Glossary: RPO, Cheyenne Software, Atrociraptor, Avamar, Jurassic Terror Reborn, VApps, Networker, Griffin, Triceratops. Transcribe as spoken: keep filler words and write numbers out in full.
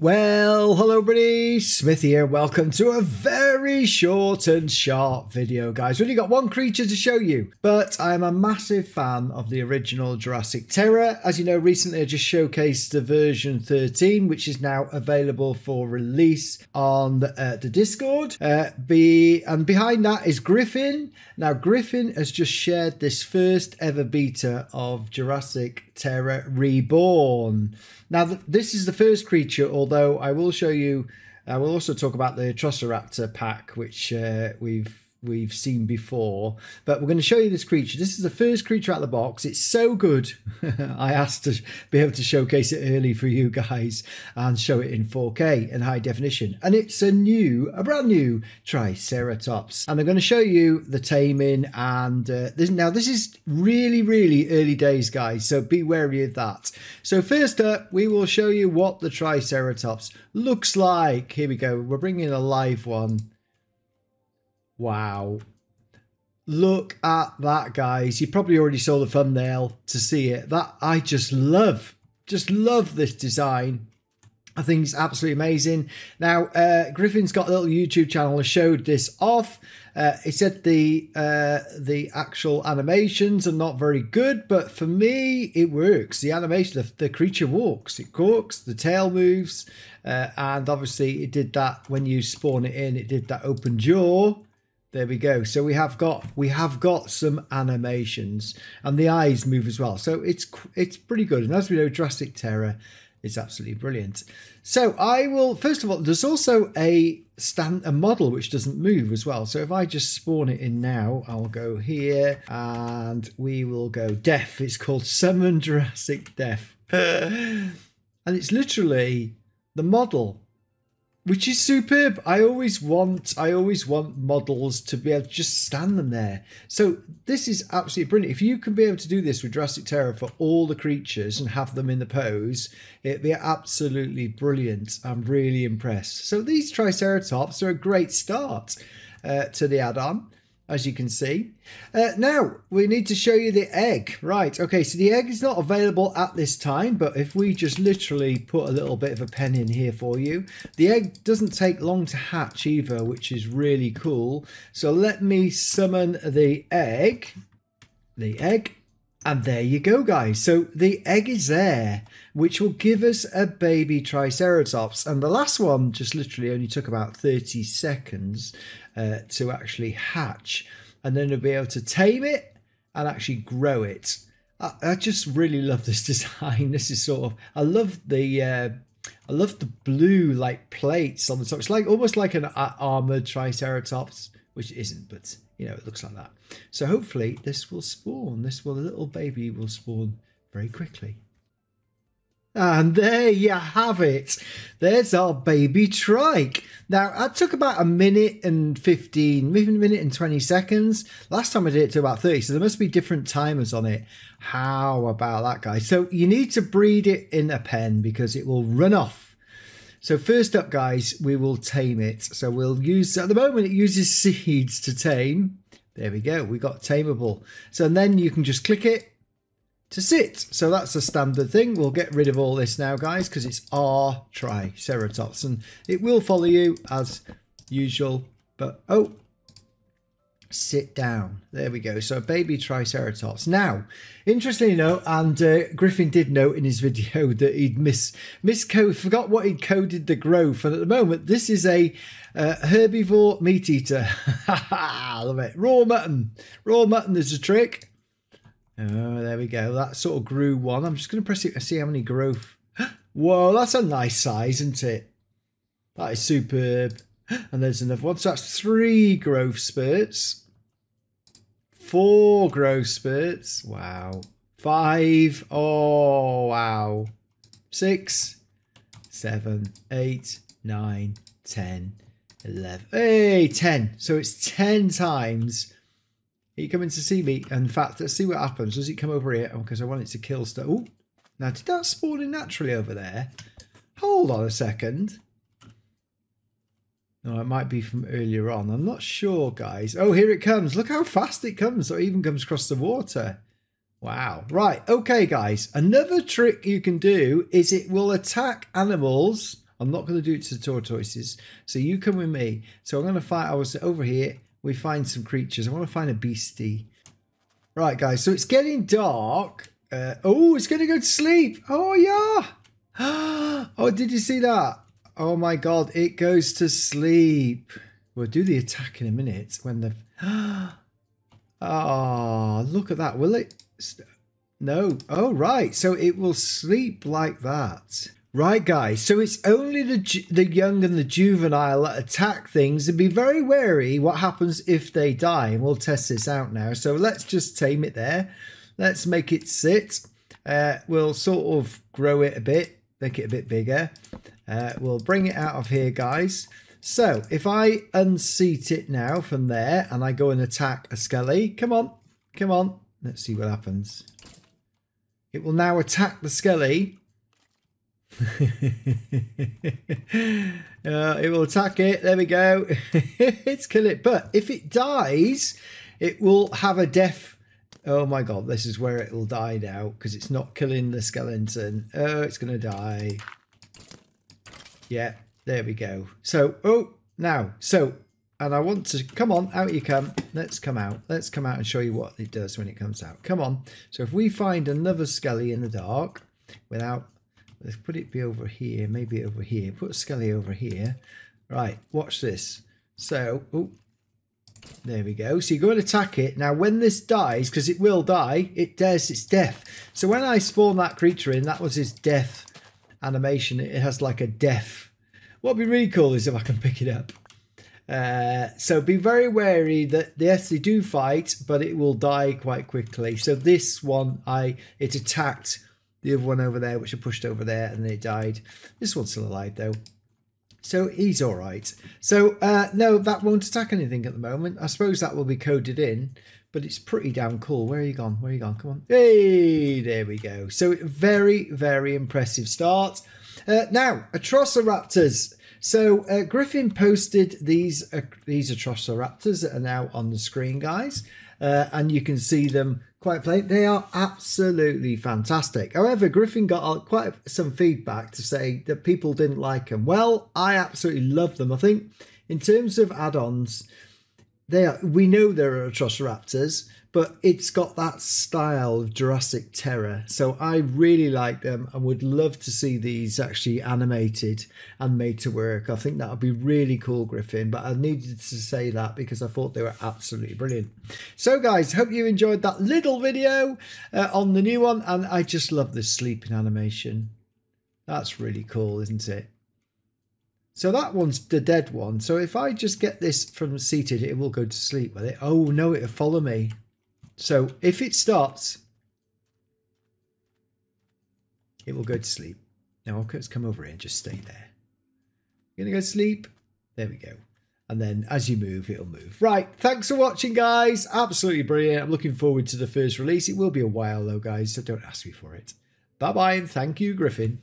Well, hello everybody, Smith here. Welcome to a very short and sharp video, guys. We've only got one creature to show you, but I'm a massive fan of the original Jurassic Terror. As you know, recently I just showcased the version thirteen, which is now available for release on the, uh, the Discord. Uh, be, and behind that is Griffin. Now, Griffin has just shared this first ever beta of Jurassic Terror Reborn. Now, th this is the first creature, although I will show you, I will also talk about the Atrociraptor pack, which uh, we've we've seen before, but we're going to show you this creature. This is the first creature out of the box. It's so good. I asked to be able to showcase it early for you guys and show it in four K and high definition. And it's a new, a brand new Triceratops. And I'm going to show you the taming and uh, this. Now this is really, really early days, guys, so be wary of that. So first up, we will show you what the Triceratops looks like. Here we go. We're bringing a live one. Wow. Look at that, guys. You probably already saw the thumbnail to see it. That I just love, just love this design. I think it's absolutely amazing. Now, uh, Griffin's got a little YouTube channel that showed this off. Uh, he said the uh, the actual animations are not very good, but for me, it works. The animation, the, the creature walks, it corks, the tail moves, uh, and obviously it did that when you spawn it in. It did that open jaw. There we go. So we have got we have got some animations, and the eyes move as well. So it's it's pretty good. And as we know, Jurassic Terror is absolutely brilliant. So I will, first of all, there's also a stand a model which doesn't move as well. So if I just spawn it in now, I'll go here and we will go deaf. It's called Summon Jurassic Deaf, and it's literally the model, which is superb. I always want, I always want models to be able to just stand them there. So this is absolutely brilliant. If you can be able to do this with Jurassic Terror for all the creatures and have them in the pose, it'd be absolutely brilliant. I'm really impressed. So these Triceratops are a great start uh, to the add-on, as you can see. Uh, now, we need to show you the egg. Right, okay, so the egg is not available at this time, but if we just literally put a little bit of a pen in here for you, the egg doesn't take long to hatch either, which is really cool. So let me summon the egg, the egg, and there you go, guys. So the egg is there, which will give us a baby Triceratops. And the last one just literally only took about thirty seconds uh, to actually hatch. And then we'll be able to tame it and actually grow it. I, I just really love this design. This is sort of, I love the, uh, I love the blue like plates on the top. It's like almost like an uh, armored Triceratops, which it isn't, but you know, it looks like that. So hopefully this will spawn. This will, the little baby will spawn very quickly. And there you have it. There's our baby trike. Now, I took about a minute and fifteen, maybe a minute and twenty seconds. Last time I did it to about thirty, so there must be different timers on it. How about that, guys? So you need to breed it in a pen because it will run off. So first up, guys, we will tame it. So we'll use, at the moment, it uses seeds to tame. There we go. We got tameable. So and then you can just click it to sit. So that's the standard thing. We'll get rid of all this now, guys, because it's our Triceratops. And it will follow you as usual. But, oh, sit down. There we go. So baby Triceratops. Now, interestingly enough, and uh, Griffin did note in his video that he'd mis miscode forgot what he'd coded the growth. And at the moment, this is a uh, herbivore meat eater. I love it. Raw mutton. Raw mutton is a trick. Oh, there we go. That sort of grew one. I'm just going to press it and see how many growth. Whoa, that's a nice size, isn't it? That is superb. And there's another one. So that's three growth spurts. Four growth spurts. Wow. Five. Oh, wow. Six. Seven. Eight. Nine. Ten. Eleven. Hey, ten. So it's ten times. Are you coming to see me? In fact, let's see what happens. Does it come over here? Oh, because I want it to kill stuff. Oh, now did that spawn in naturally over there? Hold on a second. No, it might be from earlier on. I'm not sure, guys. Oh, here it comes. Look how fast it comes. So it even comes across the water. Wow. Right. Okay, guys. Another trick you can do is it will attack animals I'm not going to do it to the tortoises. So you come with me. So I'm going to find, I was over here. We find some creatures. I want to find a beastie. Right, guys. So it's getting dark. Uh, oh, it's going to go to sleep. Oh, yeah. Oh, did you see that? Oh, my God. It goes to sleep. We'll do the attack in a minute when the... Oh, look at that. Will it... No. Oh, right. So it will sleep like that. Right, guys. So it's only the the young and the juvenile that attack things, and be very wary what happens if they die. And we'll test this out now. So let's just tame it there. Let's make it sit. Uh, we'll sort of grow it a bit, make it a bit bigger. Uh, we'll bring it out of here, guys. So if I unseat it now from there and I go and attack a skelly, come on, come on. Let's see what happens. It will now attack the skelly. uh, it will attack it. There we go. It's kill it. But if it dies, it will have a death. Oh my God, this is where it will die now because it's not killing the skeleton. Oh, it's going to die. Yeah, there we go. So, oh, now, so, and I want to, come on, out you come. Let's come out. Let's come out and show you what it does when it comes out. Come on. So if we find another skelly in the dark without, let's put it be over here, maybe over here. Put a skelly over here. Right, watch this. So, oh, there we go. So you go and attack it. Now, when this dies, because it will die, it does its death. So when I spawn that creature in, that was his death animation. It has like a death. What would be really cool is if I can pick it up. Uh, so be very wary that yes, they do fight, but it will die quite quickly. So this one, I it attacked the other one over there, which I pushed over there, and they died. This one's still alive though. So he's all right. So uh, no, that won't attack anything at the moment. I suppose that will be coded in, but it's pretty damn cool. Where are you gone? Where are you gone? Come on. Hey, there we go. So very, very impressive start. Uh, now, Atrociraptors. So uh, Griffin posted these, uh, these Atrociraptors that are now on the screen, guys. Uh, and you can see them quite plain. They are absolutely fantastic. However, Griffin got quite some feedback to say that people didn't like them. Well, I absolutely love them. I think in terms of add-ons, they are, we know there are Atrociraptors, but it's got that style of Jurassic Terror. So I really like them and would love to see these actually animated and made to work. I think that would be really cool, Griffin, but I needed to say that because I thought they were absolutely brilliant. So guys, hope you enjoyed that little video uh, on the new one. And I just love this sleeping animation. That's really cool, isn't it? So that one's the dead one. So if I just get this from seated, it will go to sleep with it. Oh no, it'll follow me. So if it stops, it will go to sleep. Now let's come over here and just stay there. You're gonna go to sleep. There we go. And then as you move, it'll move. Right, thanks for watching, guys. Absolutely brilliant. I'm looking forward to the first release. It will be a while though, guys, so don't ask me for it. Bye-bye and thank you, Griffin.